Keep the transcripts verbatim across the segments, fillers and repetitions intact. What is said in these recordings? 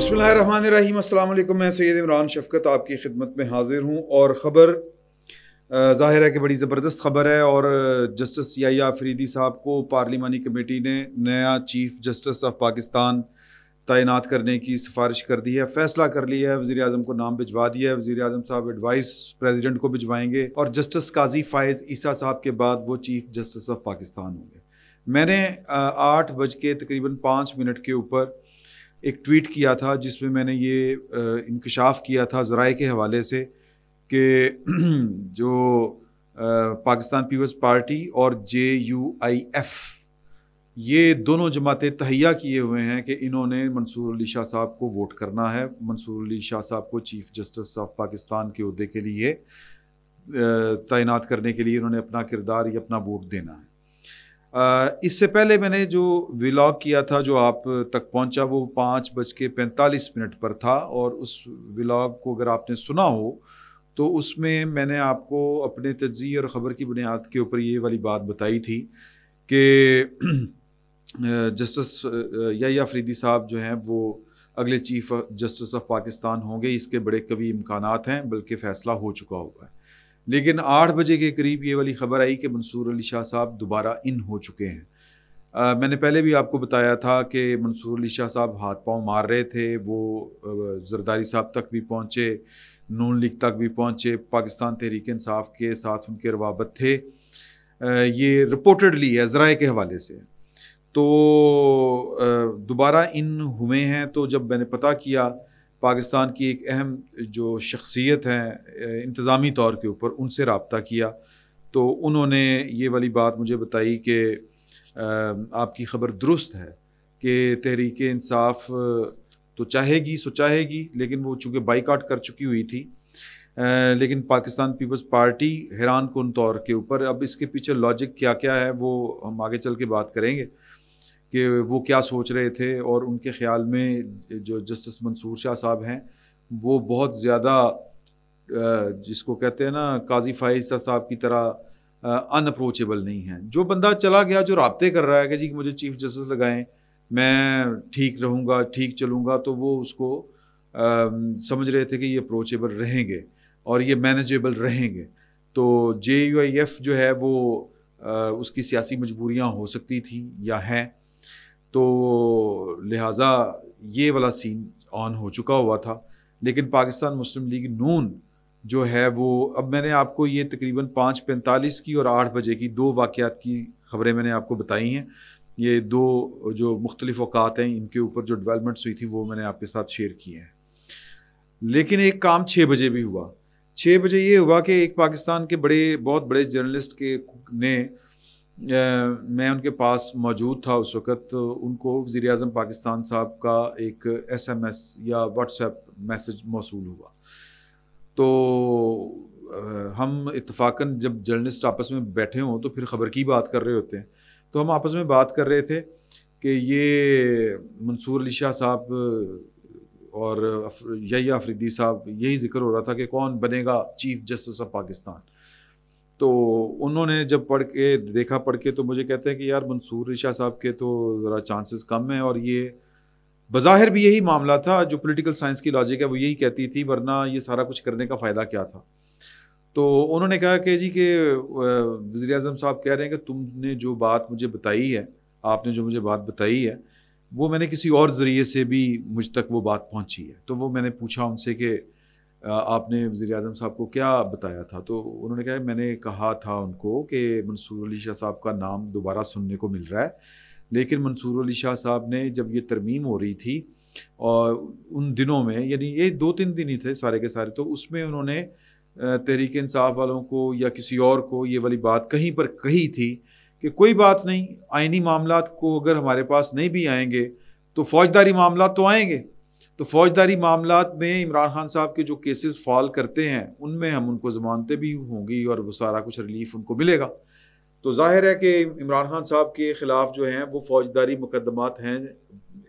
बिस्मिल्लाहिर्रहमानिर्रहीम, अस्सलाम वालेकुम। मैं सैयद इमरान शफ़क़त आपकी खिदमत में हाजिर हूँ और ख़बर ज़ाहिर है कि बड़ी ज़बरदस्त ख़बर है। और जस्टिस याह्या अफरीदी साहब को पार्लिमानी कमेटी ने नया चीफ़ जस्टिस ऑफ पाकिस्तान तैनात करने की सिफारिश कर दी है, फैसला कर लिया है। वज़ीर आज़म को नाम भिजवा दिया है, वज़ीर आज़म साहब एडवाइस प्रेसिडेंट को भिजवाएंगे और जस्टिस काजी फ़ाइज़ ईसा साहब के बाद वो चीफ़ जस्टिस ऑफ पाकिस्तान होंगे। मैंने आठ बज के तकरीबन पाँच मिनट के ऊपर एक ट्वीट किया था जिसमें मैंने ये इंकशाफ किया था ज़राए के हवाले से कि जो पाकिस्तान पीपल्स पार्टी और जे यू आई एफ ये दोनों जमातें तहैया किए हुए हैं कि इन्होंने मंसूर अली शाह साहब को वोट करना है, मंसूर अली शाह साहब को चीफ़ जस्टिस ऑफ पाकिस्तान के अहदे के लिए तैनात करने के लिए इन्होंने अपना किरदार या अपना वोट देना है। इससे पहले मैंने जो व्लॉग किया था जो आप तक पहुंचा वो पाँच बज के पैंतालीस मिनट पर था और उस व्लॉग को अगर आपने सुना हो तो उसमें मैंने आपको अपने तज्ज़िये और ख़बर की बुनियाद के ऊपर ये वाली बात बताई थी कि जस्टिस याह्या अफरीदी साहब जो हैं वो अगले चीफ़ जस्टिस ऑफ पाकिस्तान होंगे, इसके बड़े कवी इम्कानात हैं, बल्कि फ़ैसला हो चुका होगा। लेकिन आठ बजे के करीब ये वाली ख़बर आई कि मंसूर अली शाह साहब दोबारा इन हो चुके हैं। आ, मैंने पहले भी आपको बताया था कि मंसूर अली शाह साहब हाथ पांव मार रहे थे, वो जरदारी साहब तक भी पहुँचे, नून लीग तक भी पहुँचे, पाकिस्तान तहरीक इंसाफ के साथ उनके रवाबत थे। आ, ये रिपोर्टेडली है ज़राए के हवाले से। तो दोबारा इन हुए हैं। तो जब मैंने पता किया पाकिस्तान की एक अहम जो शख्सियत हैं इंतज़ामी तौर के ऊपर, उनसे रब्ता किया तो उन्होंने ये वाली बात मुझे बताई कि आपकी ख़बर दुरुस्त है कि तहरीक इंसाफ तो चाहेगी सो चाहेगी, लेकिन वो चूँकि बाइकाट कर चुकी हुई थी, लेकिन पाकिस्तान पीपल्स पार्टी हैरान कुन तौर के ऊपर। अब इसके पीछे लॉजिक क्या क्या है वो हम आगे चल के बात करेंगे कि वो क्या सोच रहे थे और उनके ख़्याल में जो जस्टिस मंसूर शाह साहब हैं वो बहुत ज़्यादा जिसको कहते हैं ना काजी फ़ाइज़ साहब की तरह अनअप्रोचेबल नहीं हैं। जो बंदा चला गया जो राब्ते कर रहा है कि जी मुझे चीफ़ जस्टिस लगाएं, मैं ठीक रहूँगा, ठीक चलूँगा, तो वो उसको आ, समझ रहे थे कि ये अप्रोचेबल रहेंगे और ये मैनेजेबल रहेंगे। तो जे यू आई एफ़ जो है वो आ, उसकी सियासी मजबूरियाँ हो सकती थी या हैं, तो लिहाजा ये वाला सीन ऑन हो चुका हुआ था। लेकिन पाकिस्तान मुस्लिम लीग नून जो है वो, अब मैंने आपको ये तकरीबन पाँच पैंतालीस की और आठ बजे की दो वाक़यात की ख़बरें मैंने आपको बताई हैं। ये दो जो मुख्तलिफ़ अवकात हैं इनके ऊपर जो डेवलपमेंट्स हुई थी वो मैंने आपके साथ शेयर किए हैं। लेकिन एक काम छः बजे भी हुआ। छः बजे ये हुआ कि एक पाकिस्तान के बड़े बहुत बड़े जर्नलिस्ट के ने मैं उनके पास मौजूद था उस वक़्त, तो उनको वज़ीर आज़म पाकिस्तान साहब का एक एस एम एस या व्हाट्सएप मैसेज मौसूल हुआ। तो हम इत्तफाकन जब जर्नलिस्ट आपस में बैठे हों तो फिर ख़बर की बात कर रहे होते हैं, तो हम आपस में बात कर रहे थे कि ये मंसूर अली शाह साहब और याह्या अफरीदी साहब, यही जिक्र हो रहा था कि कौन बनेगा चीफ़ जस्टिस ऑफ पाकिस्तान। तो उन्होंने जब पढ़ के देखा पढ़ के तो मुझे कहते हैं कि यार मंसूर अली शाह साहब के तो ज़रा चांसेस कम हैं, और ये बज़ाहिर भी यही मामला था जो पॉलिटिकल साइंस की लॉजिक है वो यही कहती थी, वरना ये सारा कुछ करने का फ़ायदा क्या था। तो उन्होंने कहा कि जी के वज़ीर आज़म साहब कह रहे हैं कि तुमने जो बात मुझे बताई है, आपने जो मुझे बात बताई है वो मैंने किसी और ज़रिए से भी मुझ तक वो बात पहुँची है। तो वो मैंने पूछा उनसे कि आपने वज़ीर आज़म साहब को क्या बताया था, तो उन्होंने कहा मैंने कहा था उनको कि मंसूर अली शाह साहब का नाम दोबारा सुनने को मिल रहा है, लेकिन मंसूर अली शाह साहब ने जब ये तरमीम हो रही थी और उन दिनों में, यानी ये दो तीन दिन ही थे सारे के सारे, तो उसमें उन्होंने तहरीक इंसाफ वालों को या किसी और को ये वाली बात कहीं पर कही थी कि कोई बात नहीं, आइनी मामला को अगर हमारे पास नहीं भी आएंगे तो फ़ौजदारी मामला तो आएंगे, तो फौजदारी मामलात में इमरान खान साहब के जो केसेस फॉल करते हैं उनमें हम उनको ज़मानतें भी होंगी और वो सारा कुछ रिलीफ उनको मिलेगा। तो जाहिर है कि इमरान खान साहब के ख़िलाफ़ जो हैं वो फौजदारी मुकदमात हैं,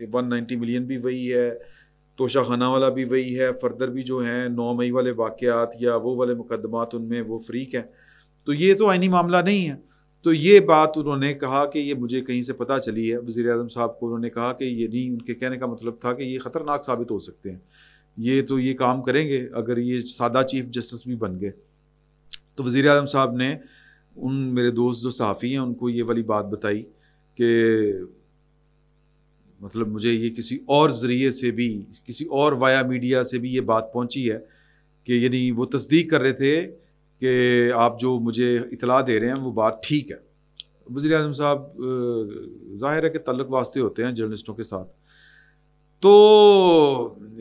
एक सौ नब्बे मिलियन भी वही है, तोशा खाना वाला भी वही है, फर्दर भी जो हैं नौ मई वाले वाक़यात या वो वाले मुकदमात उनमें वो फ्रीक हैं, तो ये तो आइनी मामला नहीं है। तो ये बात उन्होंने कहा कि ये मुझे कहीं से पता चली है। वज़ीर-ए-आज़म साहब को उन्होंने कहा कि ये नहीं, उनके कहने का मतलब था कि ये ख़तरनाक साबित हो सकते हैं, ये तो ये काम करेंगे अगर ये सादा चीफ जस्टिस भी बन गए। तो वज़ीर-ए-आज़म साहब ने उन मेरे दोस्त जो सहाफ़ी हैं उनको ये वाली बात बताई कि मतलब मुझे ये किसी और ज़रिए से भी, किसी और वाया मीडिया से भी ये बात पहुँची है कि यानी वो तस्दीक कर रहे थे कि आप जो मुझे इतला दे रहे हैं वो बात ठीक है। वज़ीर आज़म साहब ज़ाहिर है कि तल्लुक़ वास्ते होते हैं जर्नलिस्टों के साथ। तो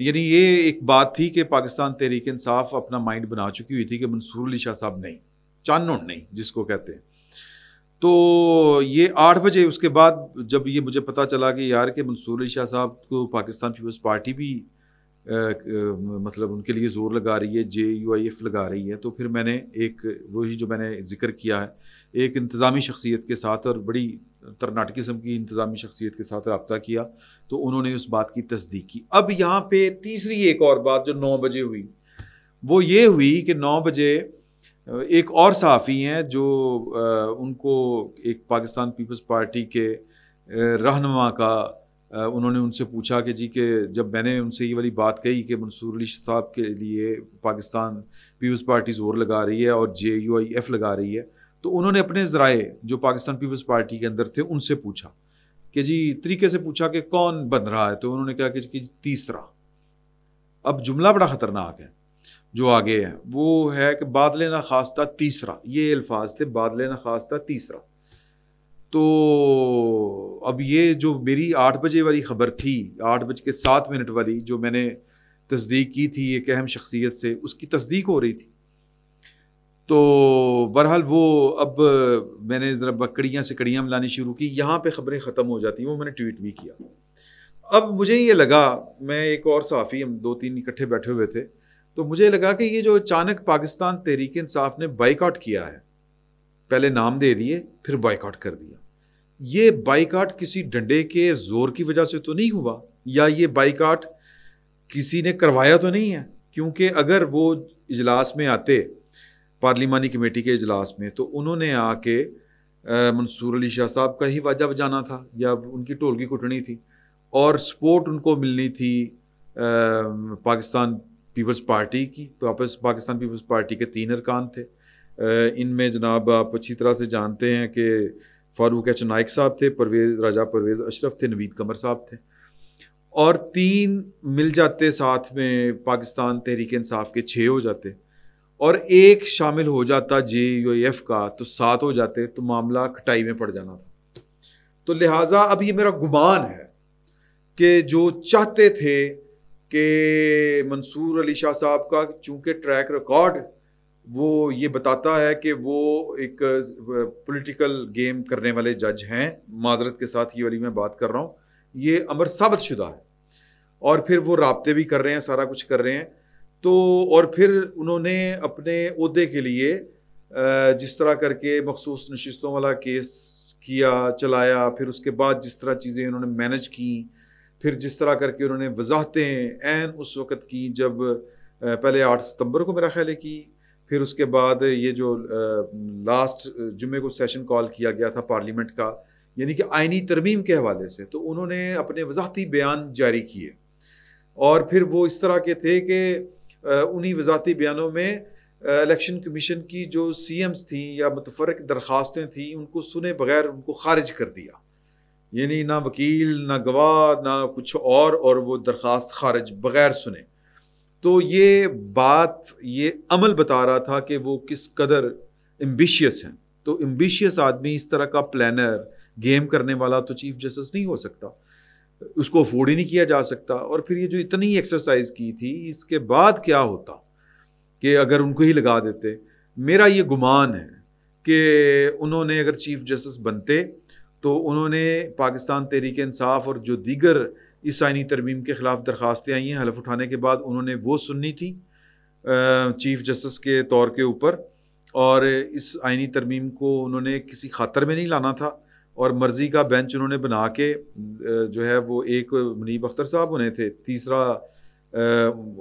यानी ये एक बात थी कि पाकिस्तान तहरीक इंसाफ अपना माइंड बना चुकी हुई थी कि मंसूर अली शाह साहब नहीं, चानन नहीं जिसको कहते हैं। तो ये आठ बजे उसके बाद जब ये मुझे पता चला कि यार कि मंसूर अली शाह साहब को पाकिस्तान पीपल्स पार्टी भी आ, आ, मतलब उनके लिए ज़ोर लगा रही है, जे यू आई एफ़ लगा रही है, तो फिर मैंने एक वही जो मैंने ज़िक्र किया है, एक इंतज़ामी शख्सियत के साथ और बड़ी तरनाट किस्म की इंतज़ामी शख्सियत के साथ रब्ता किया, तो उन्होंने उस बात की तस्दीक की। अब यहाँ पे तीसरी एक और बात जो नौ बजे हुई वो ये हुई कि नौ बजे एक और सहाफ़ी हैं जो आ, उनको एक पाकिस्तान पीपल्स पार्टी के रहनुमा का उन्होंने उनसे पूछा कि जी के जब मैंने उनसे ये वाली बात कही कि मंसूर अली साहब के लिए पाकिस्तान पीपल्स पार्टी ज़ोर लगा रही है और जे यू आई एफ़ लगा रही है, तो उन्होंने अपने ज़राए जो पाकिस्तान पीपल्स पार्टी के अंदर थे उनसे पूछा कि जी तरीके से पूछा कि कौन बन रहा है, तो उन्होंने कहा कि तीसरा। अब जुमला बड़ा ख़तरनाक है जो आगे है, वो है कि बाद लेना खास्ता तीसरा, ये अल्फाज थे, बाद लेना खास्ता तीसरा। तो अब ये जो मेरी आठ बजे वाली ख़बर थी, आठ बज के सात मिनट वाली जो मैंने तस्दीक की थी एक अहम शख्सियत से, उसकी तस्दीक हो रही थी। तो बहरहाल वो अब मैंने ज़रा बकड़ियाँ से कड़ियाँ मिलानी शुरू की, यहाँ पे ख़बरें ख़त्म हो जाती हैं, वो मैंने ट्वीट भी किया। अब मुझे ये लगा, मैं एक और सहाफ़ी, हम दो तीन इकट्ठे बैठे हुए थे, तो मुझे लगा कि ये जो अचानक पाकिस्तान तहरीक इंसाफ ने बाइकआउट किया है, पहले नाम दे दिए फिर बाइकआउट कर दिया, ये बाइकआउट किसी डंडे के ज़ोर की वजह से तो नहीं हुआ, या ये बाइकआउट किसी ने करवाया तो नहीं है, क्योंकि अगर वो इजलास में आते पार्लिमानी कमेटी के इजलास में तो उन्होंने आके मंसूर अली शाह साहब का ही वाजा बजाना था या उनकी ढोलकी कुटनी थी और सपोर्ट उनको मिलनी थी आ, पाकिस्तान पीपल्स पार्टी की। वापस पाकिस्तान पीपल्स पार्टी के तीन अरकान थे, इनमें जनाब आप अच्छी तरह से जानते हैं कि फ़ारूक एच नाइक साहब थे, परवेज़ राजा परवेज़ अशरफ थे, नवीद कमर साहब थे, और तीन मिल जाते साथ में पाकिस्तान तहरीक इंसाफ के छः हो जाते और एक शामिल हो जाता जे यू एफ़ का, तो सात हो जाते, तो मामला खटाई में पड़ जाना था। तो लिहाजा अब ये मेरा गुमान है कि जो चाहते थे कि मंसूर अली शाह साहब का, चूँकि ट्रैक रिकॉर्ड वो ये बताता है कि वो एक पॉलिटिकल गेम करने वाले जज हैं, माजरत के साथ ये वाली मैं बात कर रहा हूँ, ये अमर साबित शुदा है, और फिर वो राब्ते भी कर रहे हैं, सारा कुछ कर रहे हैं। तो और फिर उन्होंने अपने ओहदे के लिए जिस तरह करके मखसूस नशिस्तों वाला केस किया, चलाया, फिर उसके बाद जिस तरह चीज़ें उन्होंने मैनेज की, फिर जिस तरह करके उन्होंने वजाहतें ऐन उस वक़्त की जब पहले आठ सितम्बर को मेरा ख्याल है कि फिर उसके बाद ये जो लास्ट जुम्मे को सेशन कॉल किया गया था पार्लियामेंट का, यानी कि आइनी तरमीम के हवाले से, तो उन्होंने अपने वजाहती बयान जारी किए और फिर वो इस तरह के थे कि उन्हीं वजाहती बयानों में इलेक्शन कमीशन की जो सी एम्स थी या मुतफरक दरख्वास्तें थीं उनको सुने बगैर उनको खारिज कर दिया, यानी ना वकील ना गवाह ना कुछ और, और वो दरख्वास्त खारिज बग़ैर सुने। तो ये बात, ये अमल बता रहा था कि वो किस कदर एम्बिशियस हैं। तो एम्बिशियस आदमी, इस तरह का प्लानर, गेम करने वाला तो चीफ जस्टिस नहीं हो सकता, उसको अफोर्ड ही नहीं किया जा सकता। और फिर ये जो इतनी एक्सरसाइज की थी, इसके बाद क्या होता कि अगर उनको ही लगा देते, मेरा ये गुमान है कि उन्होंने अगर चीफ जस्टिस बनते तो उन्होंने पाकिस्तान तहरीक इंसाफ और जो दीगर इस आइनी तरमीम के ख़िलाफ़ दरख्वास्तें आई हैं हलफ उठाने के बाद, उन्होंने वो सुननी थी चीफ़ जस्टिस के तौर के ऊपर, और इस आइनी तरमीम को उन्होंने किसी खातर में नहीं लाना था, और मर्ज़ी का बेंच उन्होंने बना के जो है वो, एक मुनीब अख्तर साहब उन्हें थे, तीसरा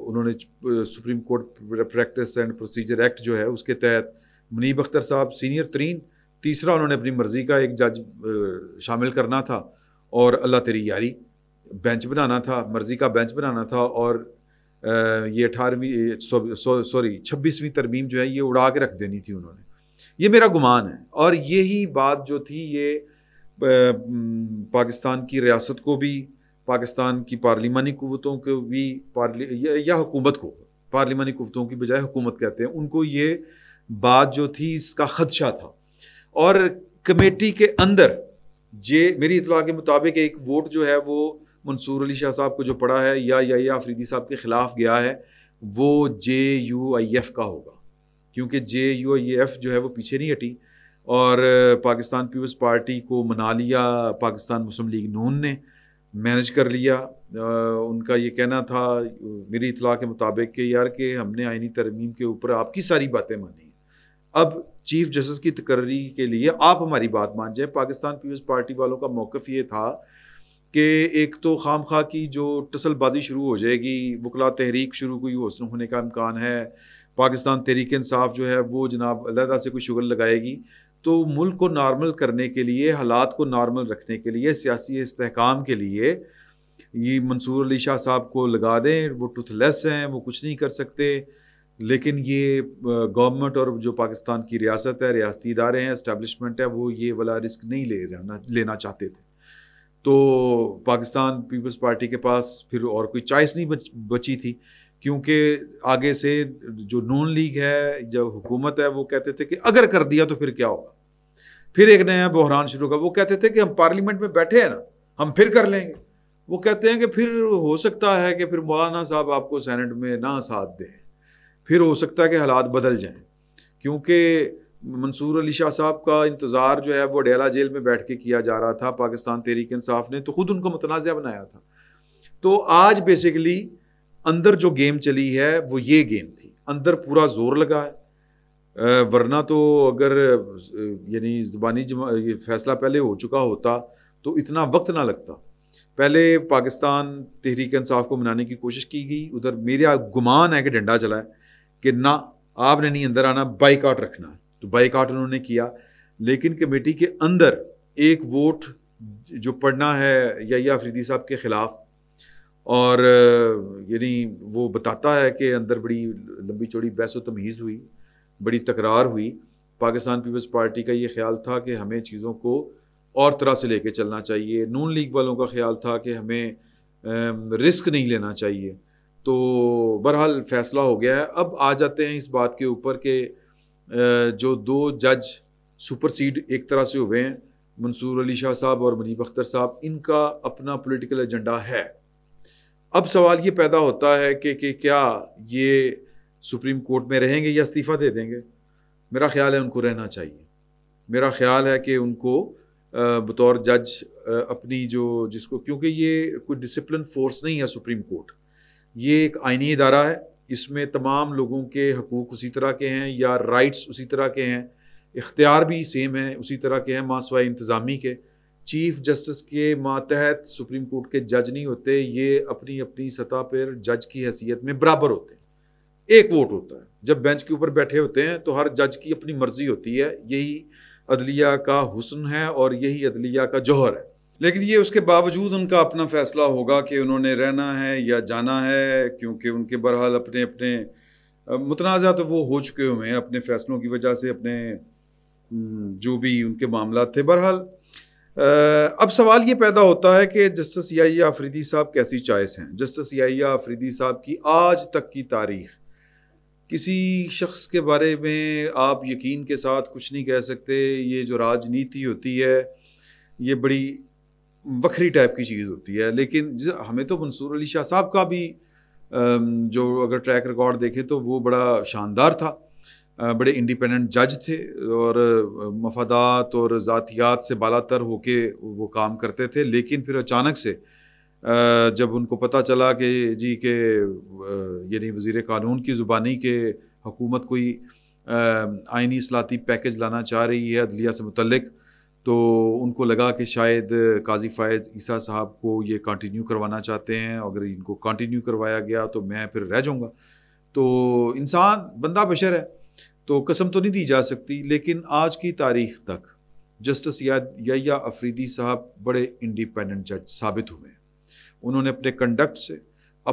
उन्होंने supreme court practice and procedure act जो है उसके तहत मुनीब अख्तर साहब सीनियर तरीन, तीसरा उन्होंने अपनी मर्ज़ी का एक जज शामिल करना था और अल्लाह तेरी यारी बेंच बनाना था, मर्ज़ी का बेंच बनाना था। और ये अठारहवीं सॉरी सो, सो, छब्बीसवीं तरमीम जो है ये उड़ा के रख देनी थी उन्होंने, ये मेरा गुमान है। और यही बात जो थी ये पाकिस्तान की रियासत को भी, पाकिस्तान की पार्लिमानी कुव्वतों को भी, या, या हुकूमत को, पार्लिमानी कुव्वतों की बजाय हुकूमत कहते हैं उनको, ये बात जो थी इसका ख़दशा था। और कमेटी के अंदर जे मेरी इतला के मुताबिक एक वोट जो है वो मंसूर अली शाह साहब को जो पड़ा है या या अफरीदी साहब के ख़िलाफ़ गया है वो जे यू आई एफ़ का होगा, क्योंकि जे यू आई एफ़ जो है वो पीछे नहीं हटी और पाकिस्तान पीपल्स पार्टी को मना लिया पाकिस्तान मुस्लिम लीग नून ने, मैनेज कर लिया। आ, उनका ये कहना था मेरी इतला के मुताबिक कि यार कि हमने आइनी तरमीम के ऊपर आपकी सारी बातें मानी, अब चीफ जस्टिस की तकर्री के लिए आप हमारी बात मान जाए। पाकिस्तान पीपल्स पार्टी वालों का मौक़िफ़ ये था कि एक तो खामखा की जो टसलबाजी शुरू हो जाएगी, वकला तहरीक शुरू कोई होने का इम्कान है, पाकिस्तान तहरीक इंसाफ जो है वो जनाब अलहदा से कोई शुगल लगाएगी। तो मुल्क को नॉर्मल करने के लिए, हालात को नॉर्मल रखने के लिए, सियासी इस्तेहकाम के लिए ये मंसूर अली शाह साहब को लगा दें, वो टूथलेस हैं, वो कुछ नहीं कर सकते। लेकिन ये गवर्नमेंट और जो पाकिस्तान की रियासत है, रियासती इदारे हैं, इस्टेबलिशमेंट है, वो ये वाला रिस्क नहीं ले रहना लेना चाहते थे। तो पाकिस्तान पीपल्स पार्टी के पास फिर और कोई चॉइस नहीं बच, बची थी, क्योंकि आगे से जो नून लीग है, जो हुकूमत है, वो कहते थे कि अगर कर दिया तो फिर क्या होगा, फिर एक नया बहरान शुरू होगा। वो कहते थे कि हम पार्लियामेंट में बैठे हैं ना, हम फिर कर लेंगे। वो कहते हैं कि फिर हो सकता है कि फिर मौलाना साहब आपको सेनेट में ना साथ दें, फिर हो सकता है कि हालात बदल जाएं, क्योंकि मंसूर अली शाह साहब का इंतज़ार जो है वो डेला जेल में बैठ के किया जा रहा था। पाकिस्तान तहरीक इंसाफ ने तो ख़ुद उनको मतनाज़ बनाया था। तो आज बेसिकली अंदर जो गेम चली है वो ये गेम थी, अंदर पूरा जोर लगा है, वरना तो अगर यानी ज़बानी ये फैसला पहले हो चुका होता तो इतना वक्त ना लगता। पहले पाकिस्तान तहरीक इंसाफ को मनाने की कोशिश की गई, उधर मेरा गुमान है कि डंडा चलाए कि ना आपने नहीं अंदर आना, बाइकआउट रखना, तो बाइकआउट उन्होंने किया। लेकिन कमेटी के अंदर एक वोट जो पड़ना है याया अफरीदी साहब के ख़िलाफ़, और यानी वो बताता है कि अंदर बड़ी लंबी चौड़ी बहस व तमीज़ हुई, बड़ी तकरार हुई। पाकिस्तान पीपल्स पार्टी का ये ख्याल था कि हमें चीज़ों को और तरह से लेके चलना चाहिए, नून लीग वालों का ख्याल था कि हमें रिस्क नहीं लेना चाहिए। तो बहरहाल फैसला हो गया है। अब आ जाते हैं इस बात के ऊपर कि जो दो जज सुपरसीड एक तरह से हुए हैं, मंसूर अली शाह साहब और मुनीब अख्तर साहब, इनका अपना पॉलिटिकल एजेंडा है। अब सवाल ये पैदा होता है कि कि क्या ये सुप्रीम कोर्ट में रहेंगे या इस्तीफ़ा दे देंगे। मेरा ख्याल है उनको रहना चाहिए, मेरा ख्याल है कि उनको बतौर जज अपनी जो जिसको, क्योंकि ये कोई डिसिप्लिन फोर्स नहीं है सुप्रीम कोर्ट, ये एक आइनी इदारा है, इसमें तमाम लोगों के हकूक़ उसी तरह के हैं या राइट्स उसी तरह के हैं, इख्तियार भी सेम है उसी तरह के हैं मासवाए इंतज़ामी के। चीफ जस्टिस के मातहत सुप्रीम कोर्ट के जज नहीं होते, ये अपनी अपनी सतह पर जज की हैसियत में बराबर होते हैं। एक वोट होता है, जब बेंच के ऊपर बैठे होते हैं तो हर जज की अपनी मर्ज़ी होती है। यही अदलिया का हुस्न है और यही अदलिया का जौहर है। लेकिन ये उसके बावजूद उनका अपना फ़ैसला होगा कि उन्होंने रहना है या जाना है, क्योंकि उनके बहरहाल अपने अपने मुतनाज़ा तो वो हो चुके हुए हैं अपने फ़ैसलों की वजह से, अपने जो भी उनके मामला थे। बहरहाल अब सवाल ये पैदा होता है कि जस्टिस याहिया अफरीदी साहब कैसी चॉइस हैं। जस्टिस याहिया अफरीदी साहब की आज तक की तारीख़, किसी शख्स के बारे में आप यकीन के साथ कुछ नहीं कह सकते। ये जो राजनीति होती है ये बड़ी वखरी टाइप की चीज़ होती है। लेकिन हमें तो मंसूर अली शाह साहब का भी जो अगर ट्रैक रिकॉर्ड देखें तो वो बड़ा शानदार था, बड़े इंडिपेंडेंट जज थे और मफादात और ज़ातियात से बालातर होके वो काम करते थे। लेकिन फिर अचानक से जब उनको पता चला कि जी के यानी वज़ीर कानून की ज़ुबानी के हुकूमत कोई आइनी असलाती पैकेज लाना चाह रही है अदलिया से मुतल्लिक, तो उनको लगा कि शायद काजी फ़ाइज़ ईसा साहब को ये कंटिन्यू करवाना चाहते हैं, अगर इनको कंटिन्यू करवाया गया तो मैं फिर रह जाऊँगा। तो इंसान बंदा बशर है, तो कसम तो नहीं दी जा सकती, लेकिन आज की तारीख तक जस्टिस याह्या अफरीदी साहब बड़े इंडिपेंडेंट जज साबित हुए हैं। उन्होंने अपने कंडक्ट से,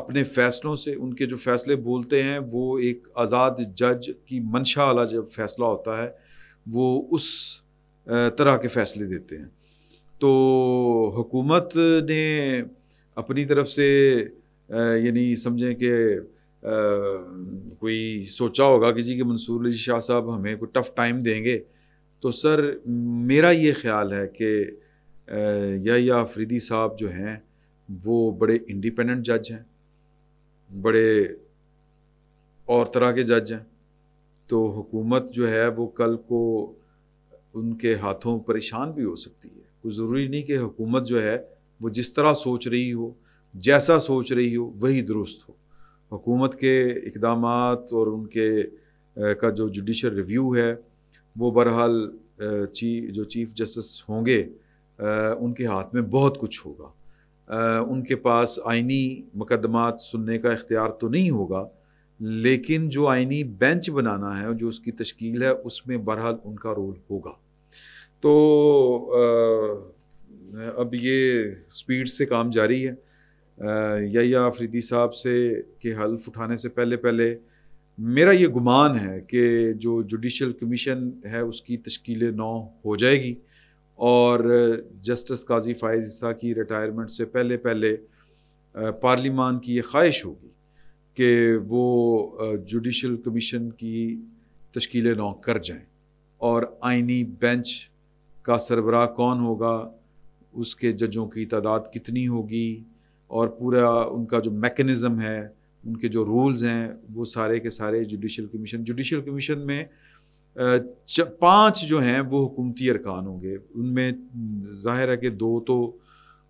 अपने फ़ैसलों से, उनके जो फ़ैसले बोलते हैं वो एक आज़ाद जज की मंशा वाला जब फैसला होता है वो उस तरह के फ़ैसले देते हैं। तो हुकूमत ने अपनी तरफ से यानी समझें कि कोई सोचा होगा कि जी कि मंसूर अली शाह साहब हमें कोई टफ़ टाइम देंगे। तो सर मेरा ये ख्याल है कि याह्या अफरीदी साहब जो हैं वो बड़े इंडिपेंडेंट जज हैं, बड़े और तरह के जज हैं। तो हुकूमत जो है वो कल को उनके हाथों परेशान भी हो सकती है। कोई ज़रूरी नहीं कि हुकूमत जो है वो जिस तरह सोच रही हो, जैसा सोच रही हो वही दुरुस्त हो। हुकूमत के इक़दामात और उनके का जो जुडिशल रिव्यू है वो बहरहाल ची जो चीफ़ जस्टिस होंगे उनके हाथ में बहुत कुछ होगा। उनके पास आइनी मुकदमात सुनने का इख्तियार तो नहीं होगा, लेकिन जो आइनी बेंच बनाना है, जो उसकी तश्कील है, उसमें बहरहाल उनका रोल होगा। तो अब ये स्पीड से काम जारी है। याह्या अफरीदी साहब से के हल्फ उठाने से पहले पहले मेरा ये गुमान है कि जो जुडिशल कमीशन है उसकी तश्कील नौ हो जाएगी और जस्टिस काजी फ़ाइज़ ईसा की रिटायरमेंट से पहले पहले पार्लिमान की ये ख्वाहिश होगी कि वो जुडिशल कमीशन की तश्कील नौ कर जाएं और आइनी बेंच का सरबराह कौन होगा, उसके जजों की तादाद कितनी होगी और पूरा उनका जो मैकेनिज़्म है, उनके जो रूल्स हैं, वो सारे के सारे जुडिशल कमीशन जुडिशल कमीशन में पांच जो हैं वो हुकूमती अरकान होंगे। उनमें ज़ाहिर है कि दो तो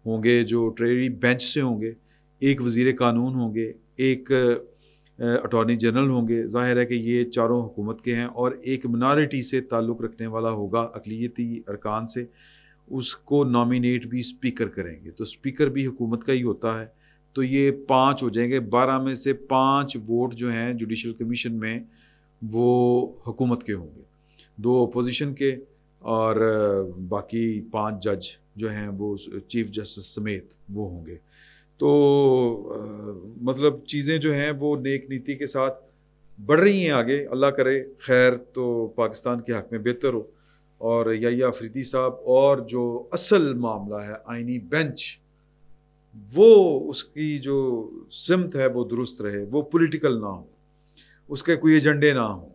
होंगे जो ट्रेजरी बेंच से होंगे, एक वज़ीर कानून होंगे, एक अटॉर्नी जनरल होंगे। ज़ाहिर है कि ये चारों हुकूमत के हैं और एक मिनारिटी से ताल्लुक़ रखने वाला होगा अक़लियती अरकान से, उसको नॉमिनेट भी स्पीकर करेंगे। तो स्पीकर भी हुकूमत का ही होता है। तो ये पाँच हो जाएंगे। बारह में से पाँच वोट जो हैं जुडिशल कमीशन में वो हुकूमत के होंगे, दो अपोजिशन के और बाकी पांच जज जो हैं वो चीफ जस्टिस समेत वो होंगे। तो आ, मतलब चीज़ें जो हैं वो नेक नीति के साथ बढ़ रही हैं आगे। अल्लाह करे खैर तो पाकिस्तान के हक़ में बेहतर हो। और याह्या अफरीदी साहब और जो असल मामला है आइनी बेंच, वो उसकी जो सिमत है वो दुरुस्त रहे, वो पॉलिटिकल ना हो, उसके कोई एजेंडे ना हो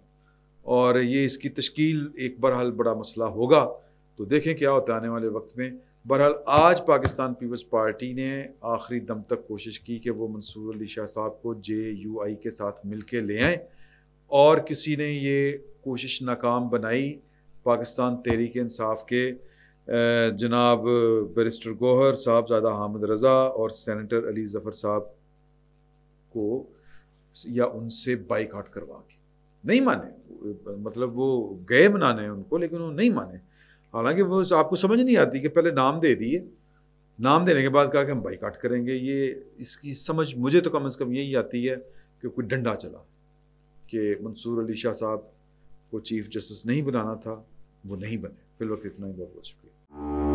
और ये इसकी तश्कील एक बहरहाल बड़ा मसला होगा। तो देखें क्या होता है आने वाले वक्त में। बहरहाल आज पाकिस्तान पीपल्स पार्टी ने आखिरी दम तक कोशिश की कि वो मंसूर अली शाह साहब को जे यू आई के साथ मिल के ले आएँ और किसी ने ये कोशिश नाकाम बनाई। पाकिस्तान तहरीक इंसाफ के जनाब बैरिस्टर गौहर साहब ज़्यादा, हामिद रज़ा और सेनेटर अली ज़फर साहब को या उनसे बाइकाट करवा के नहीं माने, मतलब वो गए मनाने उनको लेकिन वो नहीं माने। हालांकि वो आपको समझ नहीं आती कि पहले नाम दे दिए, नाम देने के बाद कहा कि हम बाइकाट करेंगे। ये इसकी समझ मुझे तो कम से कम यही आती है कि कोई डंडा चला कि मंसूर अली शाह साहब को चीफ जस्टिस नहीं बनाना था, वो नहीं बने। फिलहाल इतना ही, बहुत बहुत शुक्रिया।